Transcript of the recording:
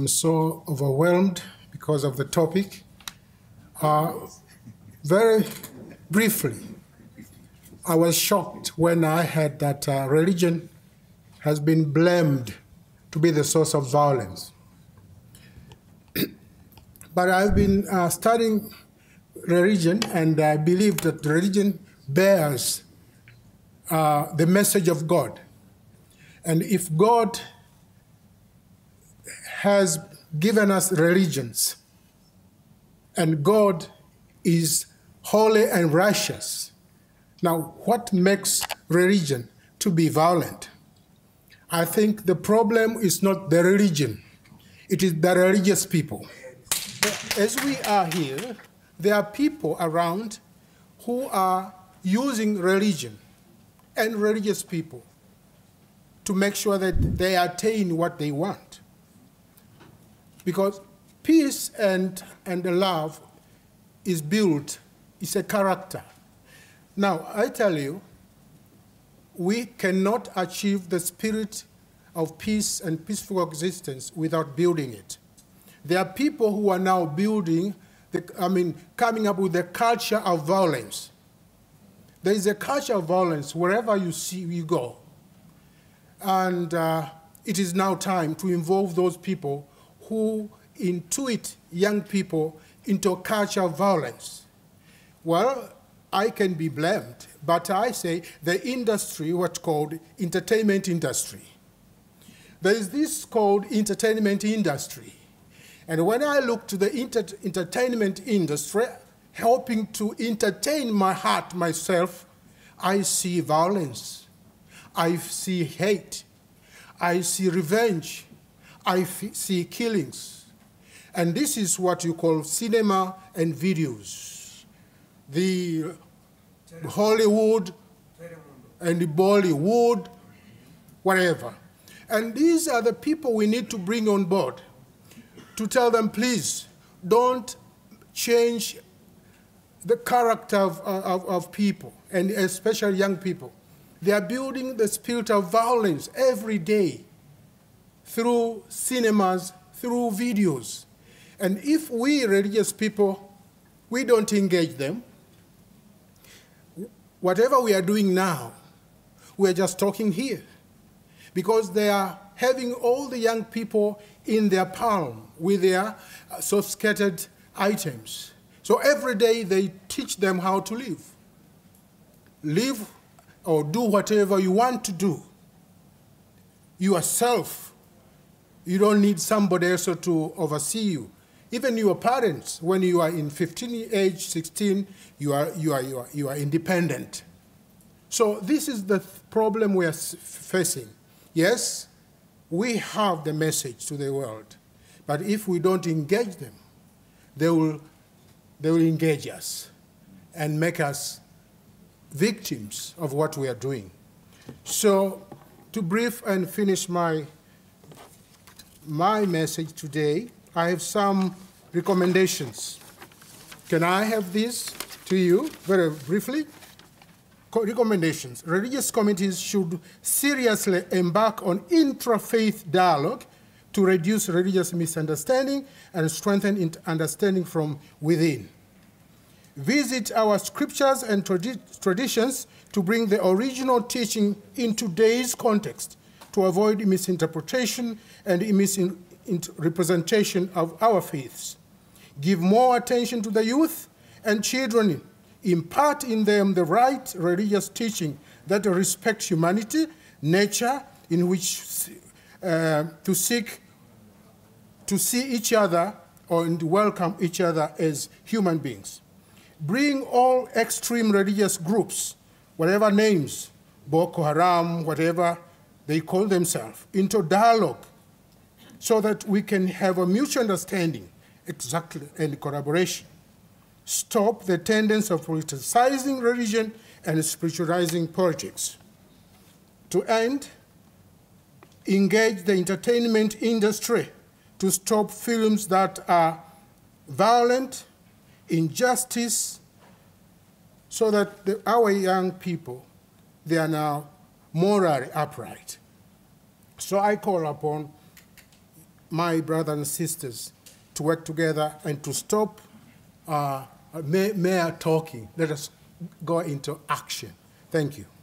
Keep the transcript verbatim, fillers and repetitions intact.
I'm so overwhelmed because of the topic. Uh, very briefly, I was shocked when I heard that uh, religion has been blamed to be the source of violence. But I've been uh, studying religion, and I believe that religion bears uh, the message of God. And if God has given us religions, and God is holy and righteous, now what makes religion to be violent? I think the problem is not the religion, it is the religious people. As we are here, there are people around who are using religion and religious people to make sure that they attain what they want. Because peace and, and love is built, it's a character. Now, I tell you, we cannot achieve the spirit of peace and peaceful existence without building it. There are people who are now building, the, I mean, coming up with the culture of violence. There is a culture of violence wherever you see you go. And uh, it is now time to involve those people who intuit young people into a culture of violence. Well, I can be blamed, but I say the industry, what's called entertainment industry. There is this called entertainment industry. And when I look to the inter entertainment industry, helping to entertain my heart, myself, I see violence. I see hate. I see revenge. I see killings. And this is what you call cinema and videos. The Hollywood and the Bollywood, whatever. And these are the people we need to bring on board to tell them, please, don't change the character of, of, of people, and especially young people. They are building the spirit of violence every day through cinemas, through videos. And if we religious people, we don't engage them, whatever we are doing now, we are just talking here. Because they are having all the young people in their palm with their uh, sophisticated items. So every day they teach them how to live. Live or do whatever you want to do. Yourself, you don't need somebody else to oversee you. Even your parents, when you are in fifteen age, sixteen, you are, you are, you are, you are independent. So this is the th problem we are facing. Yes, we have the message to the world, but if we don't engage them, they will, they will engage us and make us victims of what we are doing. So to brief and finish my, my message today, I have some recommendations. Can I have these to you very briefly? Recommendations. Religious communities should seriously embark on intra-faith dialogue to reduce religious misunderstanding and strengthen understanding from within. Visit our scriptures and tradi traditions to bring the original teaching in today's context to avoid misinterpretation and misrepresentation of our faiths. Give more attention to the youth and children. Impart in them the right religious teaching that respects humanity, nature, in which uh, to seek to see each other or and welcome each other as human beings. Bring all extreme religious groups, whatever names, Boko Haram, whatever they call themselves, into dialogue so that we can have a mutual understanding, exactly, and collaboration. Stop the tendency of politicizing religion and spiritualizing politics. To end, engage the entertainment industry to stop films that are violent, injustice, so that the, our young people, they are now morally upright. So I call upon my brothers and sisters to work together and to stop uh, mere talking. Let us go into action. Thank you.